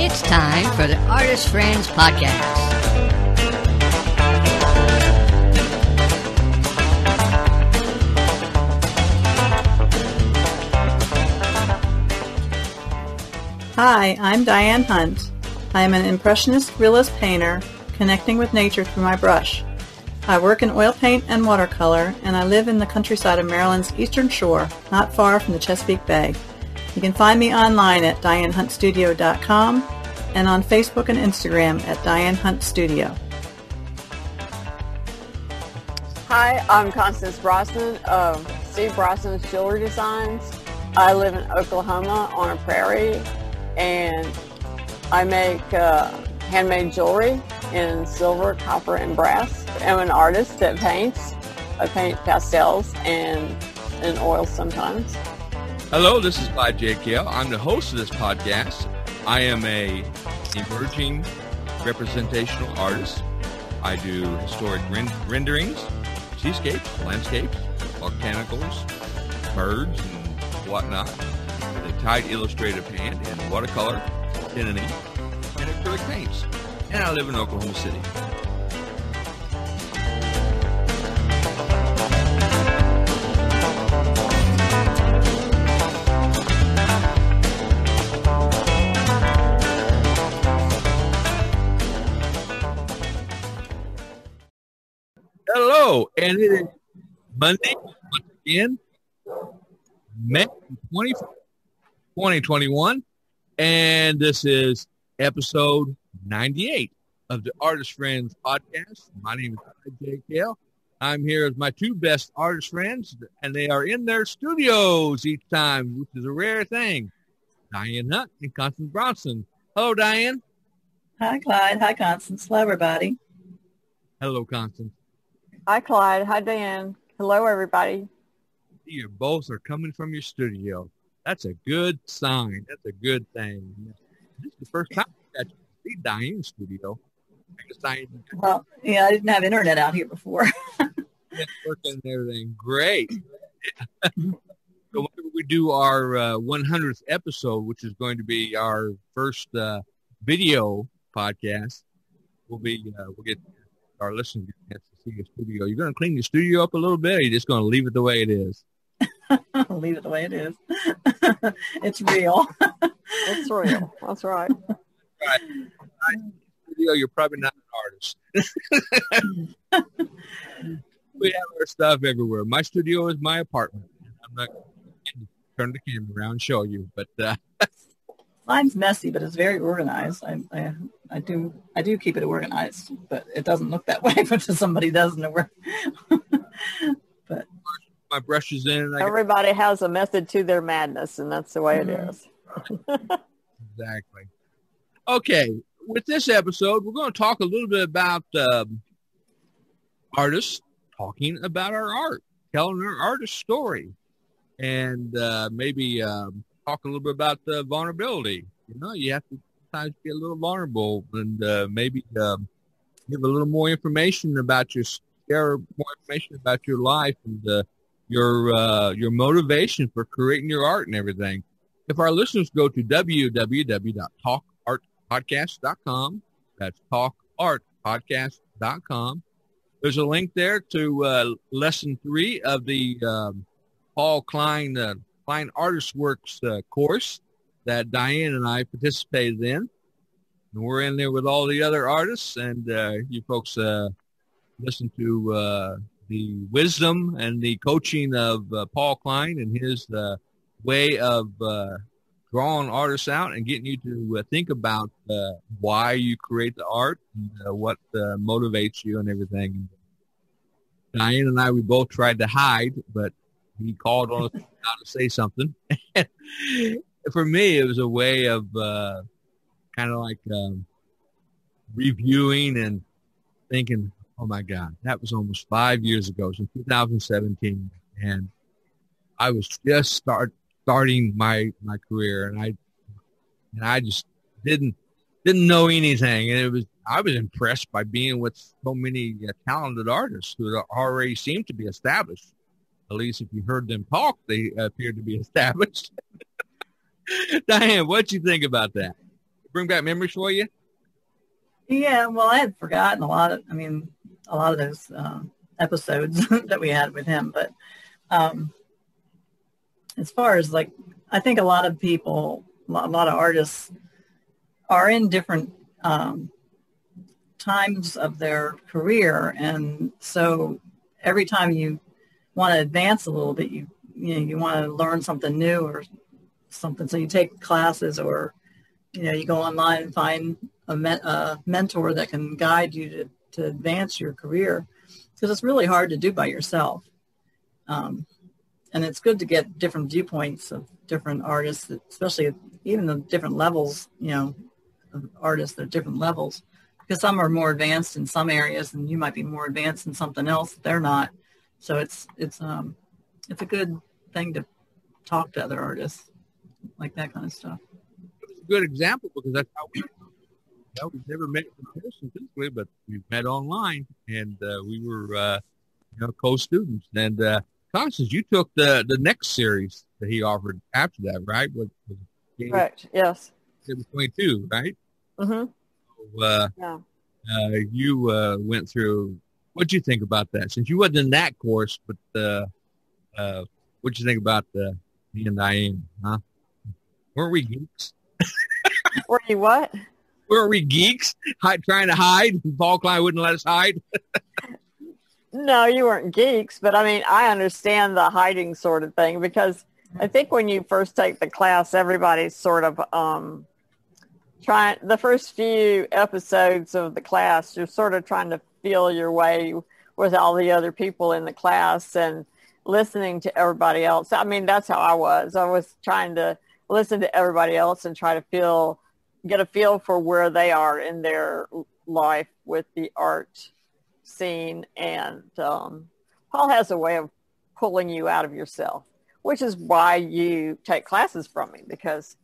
It's time for the Artist Friends Podcast. Hi, I'm Diane Hunt. I am an impressionist realist painter, connecting with nature through my brush. I work in oil paint and watercolor, and I live in the countryside of Maryland's Eastern Shore, not far from the Chesapeake Bay. You can find me online at DianeHuntStudio.com and on Facebook and Instagram at Diane Hunt Studio. Hi, I'm Constance Brosnan of Steve Brosnan's Jewelry Designs. I live in Oklahoma on a prairie, and I make handmade jewelry in silver, copper, and brass. I'm an artist that paints. I paint pastels and in oils sometimes. Hello, this is Clyde J. Kell. I'm the host of this podcast. I am an emerging representational artist. I do historic renderings, seascapes, landscapes, volcanicals, birds, and whatnot, with a tight illustrative hand and watercolor, tinting, and acrylic paints. And I live in Oklahoma City. Hello, and it is Monday once again, May 24th, 2021, and this is episode 98 of the Artist Friends Podcast. My name is CJ Kale. I'm here with my two best artist friends, and they are in their studios each time, which is a rare thing. Diane Hunt and Constance Brosnan. Hello, Diane. Hi, Clyde. Hi, Constance. Hello, everybody. Hello, Constance. Hi, Clyde. Hi, Diane. Hello, everybody. You both are coming from your studio. That's a good sign. That's a good thing. This is the first time I got to see Diane's studio. Well, yeah, I didn't have internet out here before. Yeah, working and everything. Great. So whenever we do our 100th episode, which is going to be our first video podcast, we'll get our listeners to see your studio. You're going to clean your studio up a little bit, or you're just going to leave it the way it is? Leave it the way it is. It's real. It's real. That's right. Right. You're probably not an artist. We have our stuff everywhere. My studio is my apartment. I'm not going to turn the camera around and show you, but mine's messy, but it's very organized. I do keep it organized, but it doesn't look that way until somebody doesn't know where. But my brushes in. And everybody has a method to their madness, and that's the way it is. Exactly. Okay, with this episode, we're going to talk a little bit about artists talking about our art, telling our artist story, and maybe talk a little bit about the vulnerability. You know, you have to sometimes be a little vulnerable, and maybe give a little more information about your life and your motivation for creating your art and everything. If our listeners go to www.talkartpodcast.com, that's talkartpodcast.com, there's a link there to lesson 3 of the Paul Klein Klein Artist Works course that Diane and I participated in. And we're in there with all the other artists, and you folks listen to the wisdom and the coaching of Paul Klein and his way of drawing artists out and getting you to think about why you create the art and what motivates you and everything. Diane and I, we both tried to hide, but he called on us to say something. For me, it was a way of kind of like reviewing and thinking, oh my God, that was almost 5 years ago. It was in 2017, and I was just starting my career, and I just didn't know anything, and I was impressed by being with so many talented artists who already seemed to be established. At least if you heard them talk, they appeared to be established. Diane, what'd you think about that? Bring back memories for you? Yeah, well, I had forgotten a lot of those episodes that we had with him. But as far as, like, I think a lot of people, a lot of artists are in different times of their career. And so every time you want to advance a little bit, you want to learn something new or something. So you take classes, or, you go online and find a mentor that can guide you to advance your career, because it's really hard to do by yourself. And it's good to get different viewpoints of different artists, especially even the different levels, of artists at different levels, because some are more advanced in some areas and you might be more advanced in something else that they're not. So it's a good thing to talk to other artists, like that kind of stuff. It's a good example, because that's how we've never met in person physically, but we've met online, and we were co-students. And Constance, you took the next series that he offered after that, right? Correct. Yes. It was 22, right? Mm-hmm. So, yeah. You went through. What'd you think about that? Since you wasn't in that course, but what'd you think about me and Diane? Huh? Weren't we geeks? Were you what? Were we geeks trying to hide? Paul Klein wouldn't let us hide. No, you weren't geeks, but I understand the hiding sort of thing, because I think when you first take the class, everybody's sort of trying. The first few episodes of the class, you're sort of trying to feel your way with all the other people in the class and listening to everybody else. That's how I was. I was trying to listen to everybody else and try to get a feel for where they are in their life with the art scene. And Paul has a way of pulling you out of yourself, which is why you take classes from him, because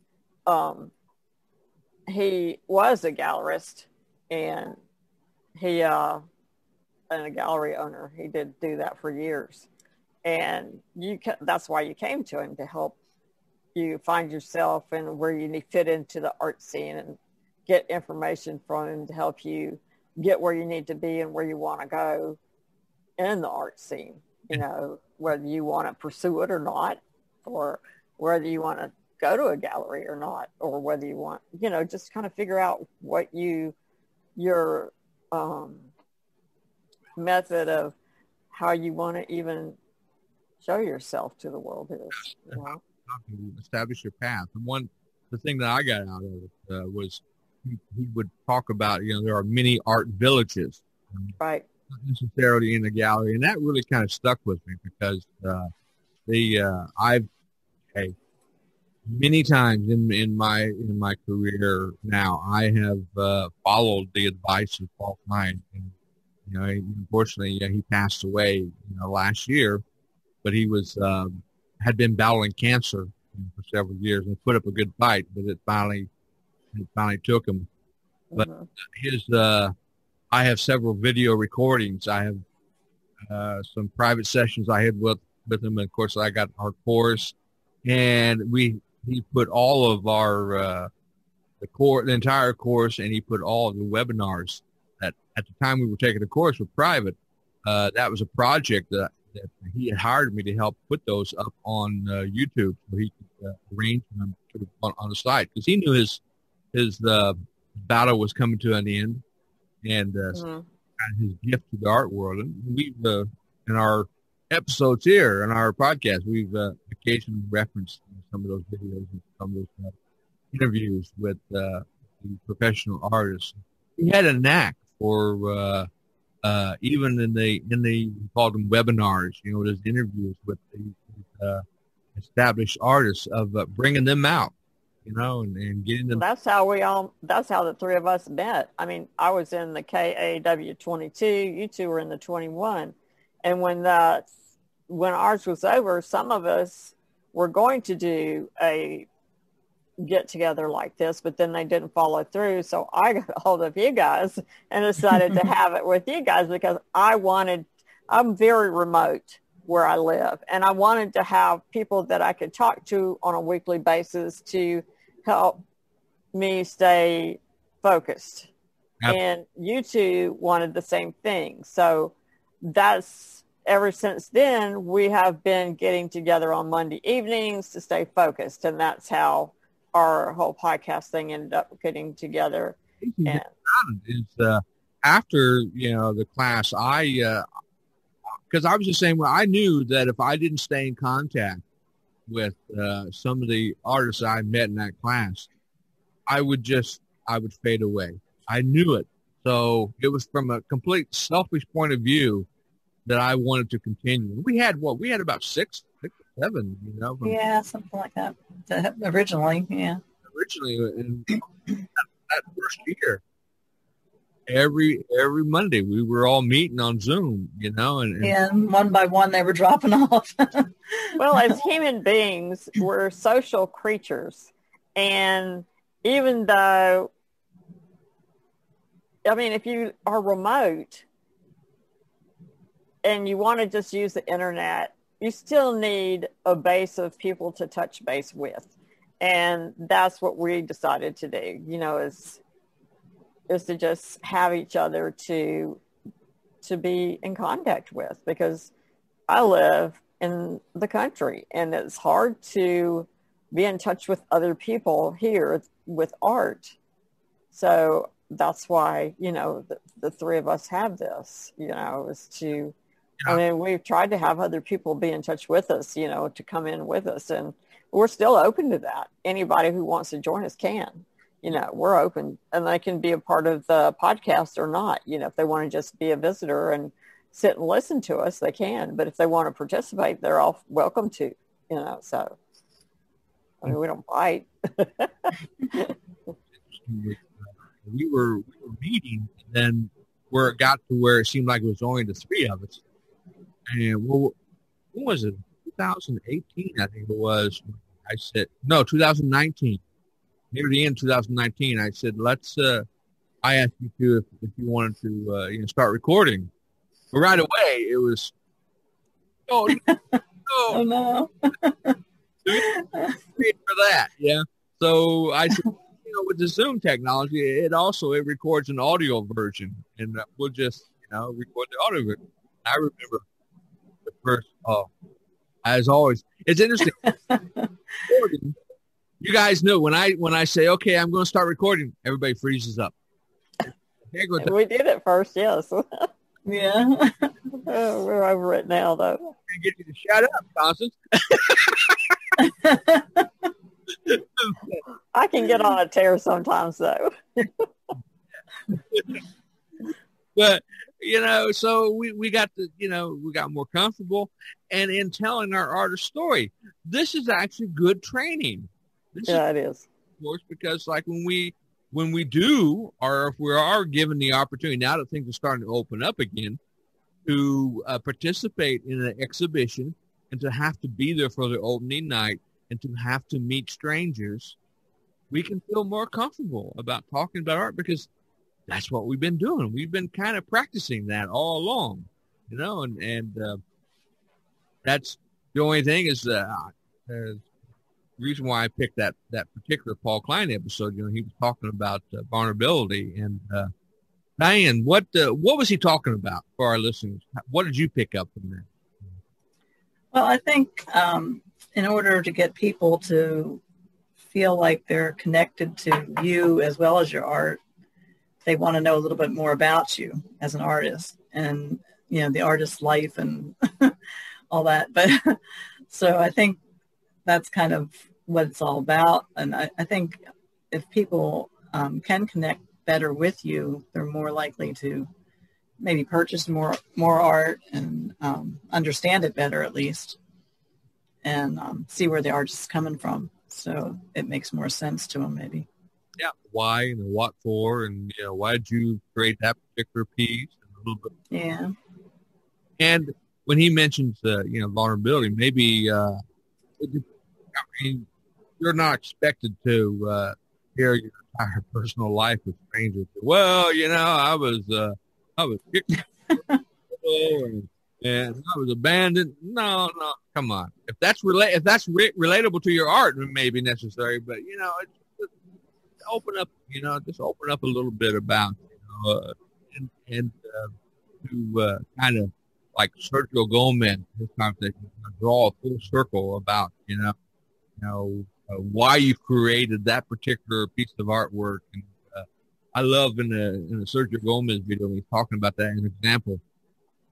he was a gallerist and a gallery owner. He did do that for years, and that's why you came to him, to help you find yourself and where you fit into the art scene, and get information from him to help you get where you need to be and where you want to go in the art scene, whether you want to pursue it or not, or whether you want to go to a gallery or not, or whether you want, just kind of figure out what your method of how you want to even show yourself to the world is. Establish your path. And the thing that I got out of it was he would talk about, there are many art villages. Right. Not necessarily in the gallery. And that really kind of stuck with me, because many times in my career now, I have followed the advice of Paul Klein. And, unfortunately, he passed away last year, but he was had been battling cancer for several years and put up a good fight, but it finally took him. But his I have several video recordings. I have some private sessions I had with him, and of course I got our course, and he put all of our, the entire course, and he put all of the webinars that at the time we were taking the course were private. That was a project that he had hired me to help put those up on YouTube, so he could arrange them on the site, because he knew his battle was coming to an end, and his gift to the art world. And we've, in our episodes here on our podcast, we've occasionally referenced some of those videos and some of those interviews with the professional artists. He had a knack for even in the he called them webinars, those interviews with the established artists, of bringing them out, you know, and getting them. That's how the three of us met. I mean, I was in the KAW 22, you two were in the 21. And when ours was over, some of us were going to do a get together like this, but then they didn't follow through. So I got a hold of you guys and decided to have it with you guys because I'm very remote where I live. And I wanted to have people that I could talk to on a weekly basis to help me stay focused. Yep. And you two wanted the same thing. So that's, ever since then, we have been getting together on Monday evenings to stay focused. And that's how our whole podcast thing ended up getting together. And it's, after, you know, the class, because I was the same way. I knew that if I didn't stay in contact with some of the artists I met in that class, I would fade away. I knew it. So it was from a complete selfish point of view that I wanted to continue. We had about six or seven, you know. Something like that. Originally, yeah. And that first year. Every Monday we were all meeting on Zoom, you know, and one by one they were dropping off. Well, as human beings, we're social creatures, and even though, I mean, if you are remote and you want to just use the internet, you still need a base of people to touch base with, and that's what we decided to do. You know, is to just have each other to be in contact with, because I live in the country and it's hard to be in touch with other people here with art. So that's why, you know, the three of us have this, you know, is to, yeah. I mean, we've tried to have other people be in touch with us, you know, to come in with us, and we're still open to that. Anybody who wants to join us can. You know, we're open, and they can be a part of the podcast or not. You know, if they want to just be a visitor and sit and listen to us, they can. But if they want to participate, they're all welcome to, you know. So, I mean, we don't bite. we were meeting, and then where it got to where it seemed like it was only the three of us. And what was it? 2018, I think it was. 2019. Near the end of 2019, I said, I asked you to, if you wanted to, you know, start recording. But right away, it was, oh no. For that, yeah. So I said, you know, with the Zoom technology, it records an audio version, and we'll just, you know, record the audio version. I remember the first, as always, it's interesting. Recording. You guys know when I say, okay, I'm going to start recording, everybody freezes up. We did it first, yes. Yeah. We're over it now, though. I get you to shut up, Constance. I can get on a tear sometimes, though. But, you know, so we got more comfortable. And in telling our artist story, this is actually good training. It is. Of course, because like when we do, or if we are given the opportunity, now that things are starting to open up again, to participate in an exhibition and to have to be there for the opening night and to have to meet strangers, we can feel more comfortable about talking about art, because that's what we've been doing. We've been kind of practicing that all along, you know, and that's the only thing is that reason why I picked that particular Paul Klein episode. You know, he was talking about vulnerability. And Diane, what was he talking about for our listeners? What did you pick up from that? Well, I think in order to get people to feel like they're connected to you as well as your art, they want to know a little bit more about you as an artist, and, you know, the artist's life and all that. But so I think that's kind of what it's all about. And I think if people can connect better with you, they're more likely to maybe purchase more art and understand it better, at least, and see where the artist is coming from. So it makes more sense to them, maybe. Yeah. Why and what for, and you know, why did you create that particular piece? And a little bit. Yeah. And when he mentions you know, vulnerability, maybe I mean, you're not expected to share your entire personal life with strangers. Well, you know, I was kicked and I was abandoned. No, come on. If that's relatable to your art, it may be necessary, but you know, it's just open up a little bit about, you know, to kind of like Sergio Goldman, his conversation, draw a full circle about, you know, why you've created that particular piece of artwork. And I love in the Sergio Goldman video, when he's talking about that as an example,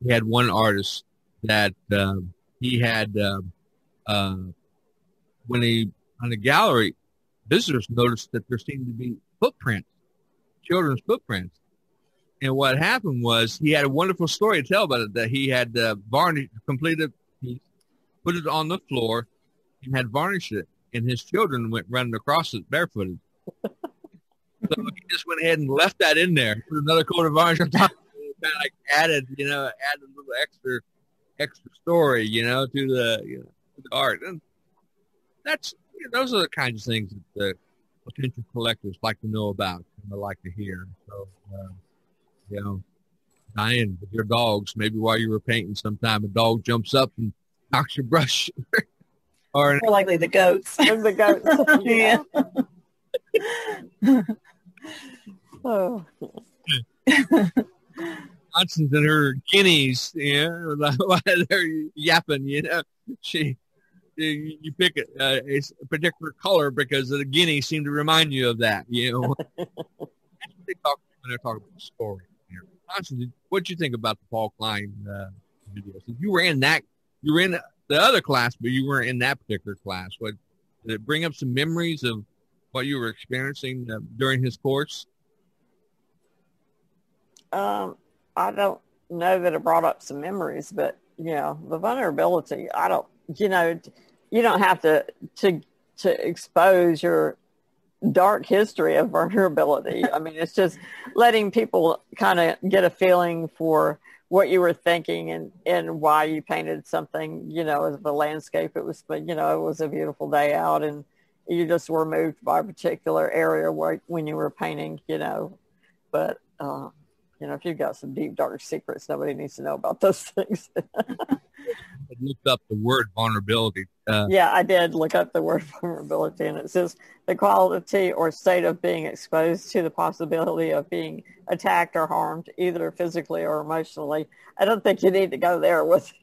he had one artist that he had, when he, on the gallery, visitors noticed that there seemed to be footprints, children's footprints. And what happened was, he had a wonderful story to tell about it, that he had varnished, completed a piece, put it on the floor, and had varnished it. And his children went running across it barefooted. So he just went ahead and left that in there, put another coat of varnish on top, and kind of like added a little extra story, you know, to the art. And that's, you know, those are the kinds of things that the potential collectors like to know about and they like to hear. So, you know, Diane, with your dogs, maybe while you were painting sometime, a dog jumps up and knocks your brush. Or more likely the goats. And the goats. Yeah. Oh. Constance and her guineas, yeah, they're yapping, you know. You pick it, it's a particular color because the guinea seemed to remind you of that, you know. That's what they talk when they're talking about the story. Constance, what do you think about the Paul Klein video? You were in the other class, but you weren't in that particular class. What, did it bring up some memories of what you were experiencing during his course? I don't know that it brought up some memories, but you know, the vulnerability, I don't. You know, you don't have to expose your dark history of vulnerability. I mean, it's just letting people kind of get a feeling for what you were thinking and why you painted something, you know, as the landscape. It was, you know, it was a beautiful day out and you just were moved by a particular area when you were painting, you know. But, you know, if you've got some deep, dark secrets, nobody needs to know about those things. I looked up the word vulnerability. Yeah, I did look up the word vulnerability, and it says the quality or state of being exposed to the possibility of being attacked or harmed, either physically or emotionally. I don't think you need to go there with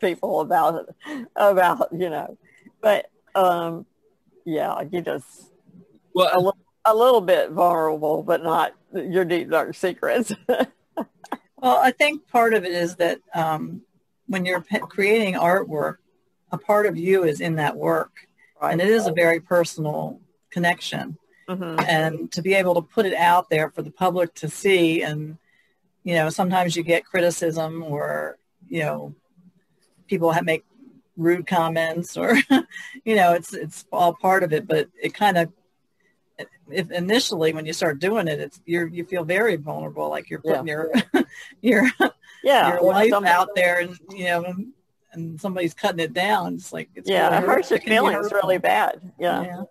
people about it, you know. But, yeah, you just a little bit vulnerable, but not your deep, dark secrets. Well, I think part of it is that when you're creating artwork, a part of you is in that work, right. And it is a very personal connection. Mm-hmm. And to be able to put it out there for the public to see, and you know, sometimes you get criticism, or you know, people make rude comments, or you know, it's all part of it. But it kind of, if initially when you start doing it, it's you feel very vulnerable, like you're putting your life out there, and you know, and somebody's cutting it down. It's like it hurts your feelings really bad. Yeah.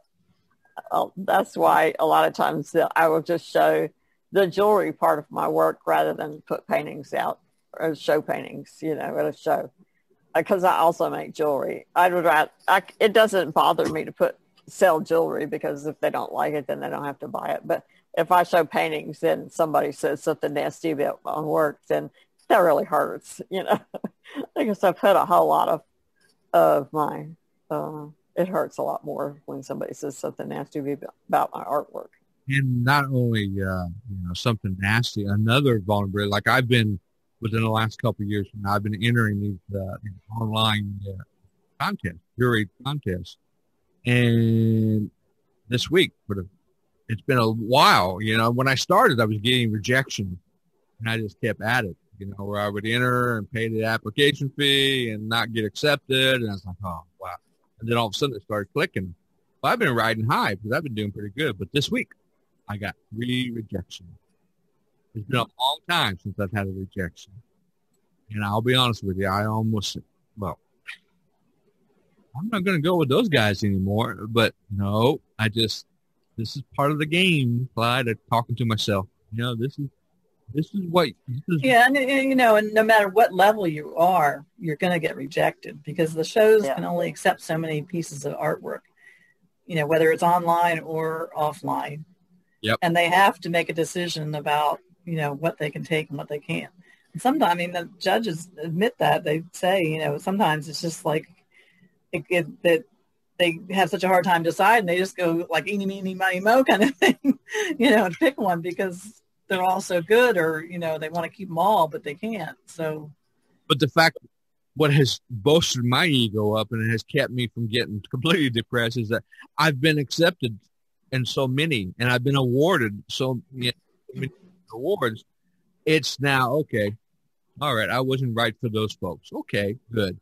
That's why a lot of times I will just show the jewelry part of my work rather than put paintings out or show paintings, you know, at a show, because I also make jewelry. It doesn't bother me to sell jewelry, because if they don't like it, then they don't have to buy it. But if I show paintings and somebody says something nasty about my work, then that really hurts, you know. I guess I've had a whole lot of my, it hurts a lot more when somebody says something nasty about my artwork. And not only, you know, something nasty, another vulnerability, like I've been, within the last couple of years, I've been entering these online contests, jewelry contests. And this week, it's been a while, you know. When I started, I was getting rejection, and I just kept at it, you know, where I would enter and pay the application fee and not get accepted. And I was like, oh, wow. And then all of a sudden it started clicking. Well, I've been riding high because I've been doing pretty good. But this week, I got 3 rejections. It's been a long time since I've had a rejection. And I'll be honest with you, I almost, well, I'm not going to go with those guys anymore. But no, I just, this is part of the game, Clyde. I'm talking to myself. You know, this is what. This is, yeah, and you know, and no matter what level you are, you're going to get rejected because the shows can only accept so many pieces of artwork. You know, whether it's online or offline. Yep. And they have to make a decision about, you know, what they can take and what they can't. And sometimes, I mean, the judges admit that. They say, you know, sometimes it's just like that they have such a hard time deciding. They just go like, eeny, meeny, miny, mo kind of thing, you know, and pick one because they're all so good or, you know, they want to keep them all, but they can't. So. But the fact what has bolstered my ego up and it has kept me from getting completely depressed is that I've been accepted in so many and I've been awarded so many awards. It's now, okay, all right, I wasn't right for those folks. Okay, good.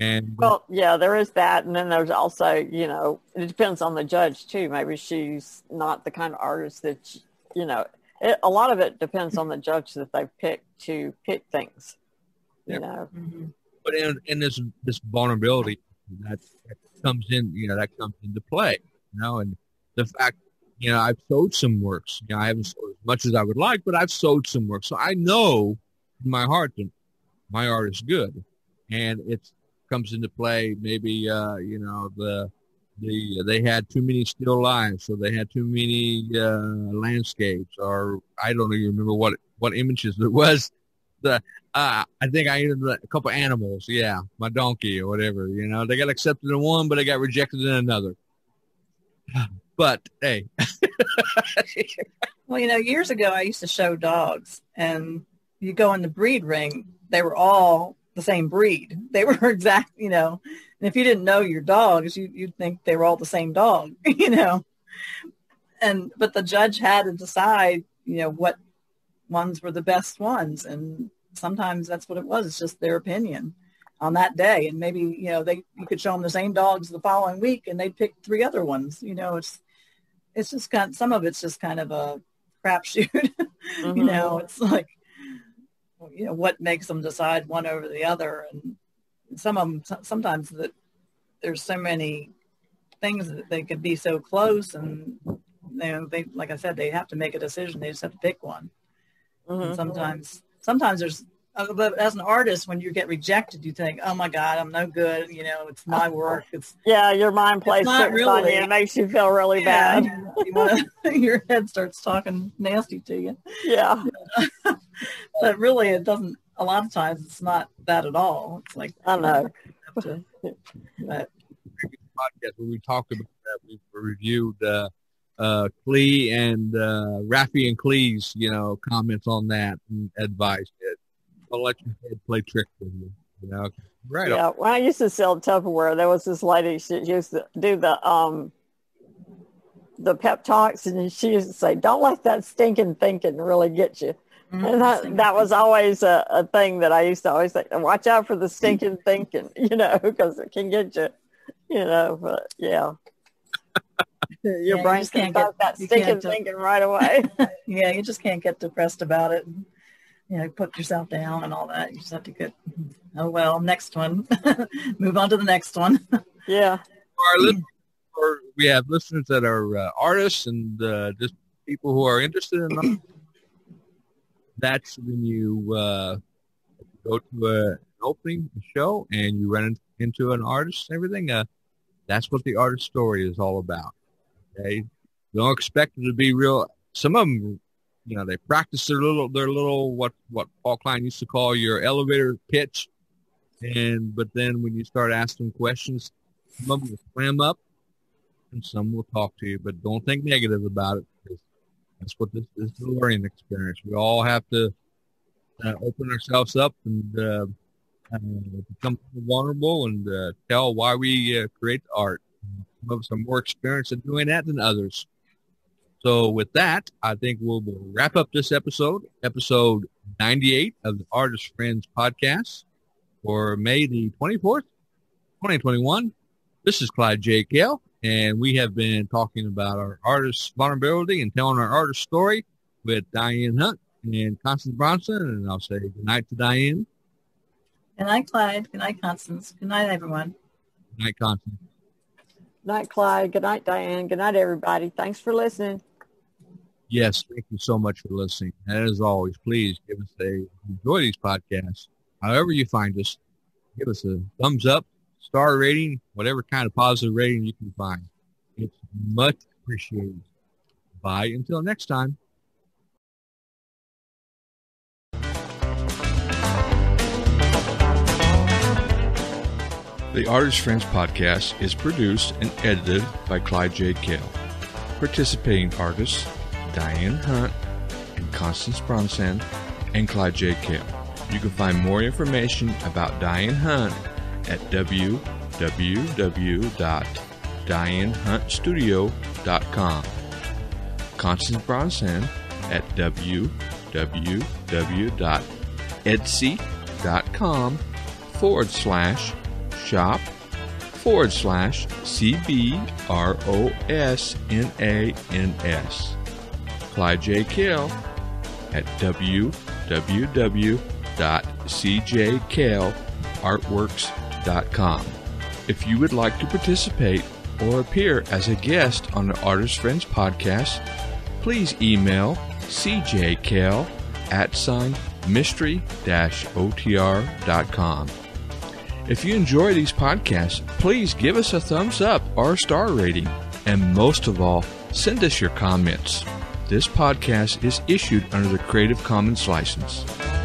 And well, yeah, there is that. And then there's also, you know, it depends on the judge too. Maybe she's not the kind of artist that, you know, a lot of it depends on the judge that they pick to pick things, you know. Mm-hmm. But in this vulnerability that comes in, you know, that comes into play, you know, and the fact, you know, I've sold some works. You know, I haven't sold as much as I would like, but I've sold some work. So I know in my heart that my art is good, and it comes into play. Maybe you know, they had too many still lives, so they had too many landscapes, or I don't even remember what images there was. I think I ended up a couple animals. Yeah, my donkey or whatever. You know, they got accepted in one, but they got rejected in another. But hey, well, you know, years ago I used to show dogs, and you go in the breed ring, they were all the same breed. They were exact, you know. And if you didn't know your dogs, you'd think they were all the same dog, you know. And but the judge had to decide, you know, what ones were the best ones, and sometimes that's what it was. It's just their opinion on that day, and maybe, you know, you could show them the same dogs the following week and they'd pick 3 other ones, you know. It's just kind of, some of it's just kind of a crapshoot. Mm-hmm. You know, it's like, you know, what makes them decide one over the other. And some of them, sometimes that there's so many things that they could be so close, and you know, they, like I said, they have to make a decision. They just have to pick one. Mm-hmm. Sometimes there's, but as an artist, when you get rejected, you think, oh my God, I'm no good. You know, it's my work. It's, yeah, your mind plays tricks on you. It makes you feel really bad. You know, your head starts talking nasty to you. Yeah. But really, it doesn't, a lot of times, it's not that at all. It's like, I know. But. Podcast where we talked about that, we reviewed Klee and Raffi and Klee's, you know, comments on that and advice. I'll let your head play tricks with you, you know. Right. Yeah, when I used to sell Tupperware, there was this lady, she used to do the pep talks, and she used to say, don't let that stinking thinking really get you. Mm-hmm. And that was always a thing that I used to always say, watch out for the stinking thinking, you know, because it can get you, you know, but yeah. Your brain can start that stinking thinking right away. Yeah, you just can't get depressed about it. You know, put yourself down and all that. You just have to get, oh, well, next one. Move on to the next one. Yeah. We have listeners that are artists and just people who are interested in them. That's when you go to an opening, a show, and you run into an artist and everything. That's what the artist story is all about. Okay? Don't expect it to be real. Some of them, you know, they practice their little what Paul Klein used to call your elevator pitch, but then when you start asking questions, some will clam up, and some will talk to you. But don't think negative about it. That's what this is a learning experience. We all have to open ourselves up and become vulnerable and tell why we create art. Some of us are more experienced at doing that than others. So with that, I think we'll wrap up this episode, episode 98 of the Artist Friends Podcast for May the 24th, 2021. This is Clyde J. Kell, And we have been talking about our artist's vulnerability and telling our artist story with Diane Hunt and Constance Bronson. And I'll say good night to Diane. Good night, Clyde. Good night, Constance. Good night, everyone. Good night, Constance. Good night, Clyde. Good night, Diane. Good night, everybody. Thanks for listening. Yes, thank you so much for listening. And as always, please give us enjoy these podcasts. However you find us, give us a thumbs up, star rating, whatever kind of positive rating you can find. It's much appreciated. Bye until next time. The Artist Friends Podcast is produced and edited by Clyde J. Kell. Participating artists, Diane Hunt and Constance Brosnan and Clyde J. Kell. You can find more information about Diane Hunt at www.DianeHuntStudio.com. Constance Brosnan at www.etsy.com/shop/CBROSNANS. Clyde J. Kell at www.CJKaleArtworks.com. If you would like to participate or appear as a guest on the Artist Friends Podcast, please email cjkale@mystery-otr.com. If you enjoy these podcasts, please give us a thumbs up or a star rating, and most of all, send us your comments. This podcast is issued under the Creative Commons license.